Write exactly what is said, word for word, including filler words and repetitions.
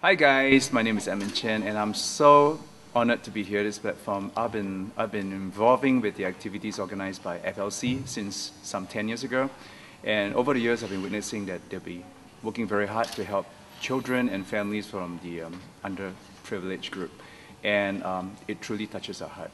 Hi guys, my name is Edmund Chen and I'm so honoured to be here at this platform. I've been, I've been involving with the activities organised by F L C since some ten years ago, and over the years I've been witnessing that they'll be working very hard to help children and families from the um, underprivileged group, and um, it truly touches our heart.